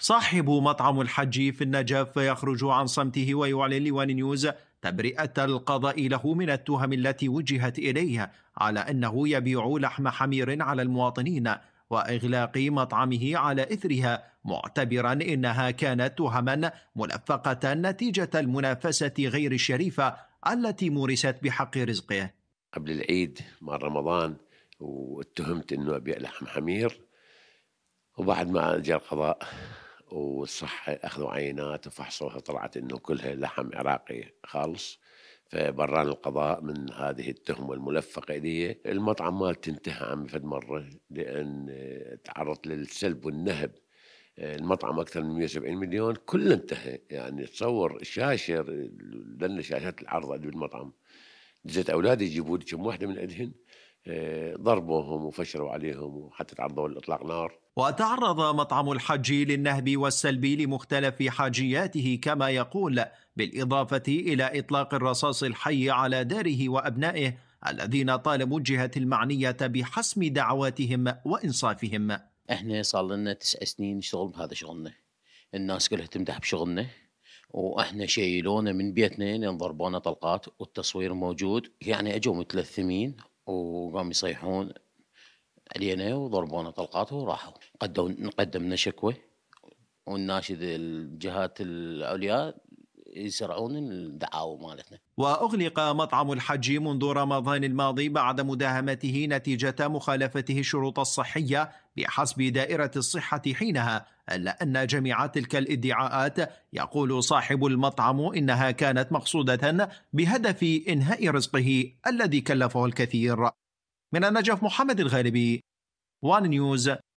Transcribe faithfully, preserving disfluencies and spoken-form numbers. صاحب مطعم الحجي في النجف يخرج عن صمته ويعلن لواني نيوز تبرئة القضاء له من التهم التي وجهت إليه على أنه يبيع لحم حمير على المواطنين وإغلاق مطعمه على إثرها، معتبرا إنها كانت تهما ملفقة نتيجة المنافسة غير الشريفة التي مورست بحق رزقه. قبل العيد مع رمضان واتهمت أنه أبيع لحم حمير، وبعد ما جاء القضاء والصحة أخذوا عينات وفحصوها، طلعت أنه كلها لحم عراقي خالص، فبران القضاء من هذه التهمة الملفقة دي. المطعم ما تنتهى عن فد مرة لأن تعرض للسلب والنهب. المطعم أكثر من مئة وسبعين مليون كله انتهى، يعني تصور شاشر لأن شاشات العرض عند المطعم جزت أولادي يجيبوا لي كم واحدة من عندهن، ضربوهم وفشروا عليهم وحتى تعرضوا لإطلاق نار. وتعرض مطعم الحجي للنهب والسلب لمختلف حاجياته كما يقول، بالإضافة إلى إطلاق الرصاص الحي على داره وأبنائه الذين طالبوا الجهة المعنية بحسم دعواتهم وإنصافهم. إحنا صار لنا تسع سنين نشتغل بهذا شغلنا، الناس كلها تمدح بشغلنا، وإحنا شايلونا من بيتنا ينضربونا طلقات والتصوير موجود. يعني أجوا متلثمين وقام يصيحون علينا وضربونا طلقات وراحوا. قدمنا شكوى والناشد الجهات العليا يسرعون الدعاوى مالتنا. وأغلق مطعم الحجي منذ رمضان الماضي بعد مداهمته نتيجة مخالفته الشروط الصحية بحسب دائرة الصحة حينها، إلا أن جميع تلك الادعاءات يقول صاحب المطعم إنها كانت مقصودة بهدف إنهاء رزقه الذي كلفه الكثير. من النجف، محمد الغالبي، وان نيوز.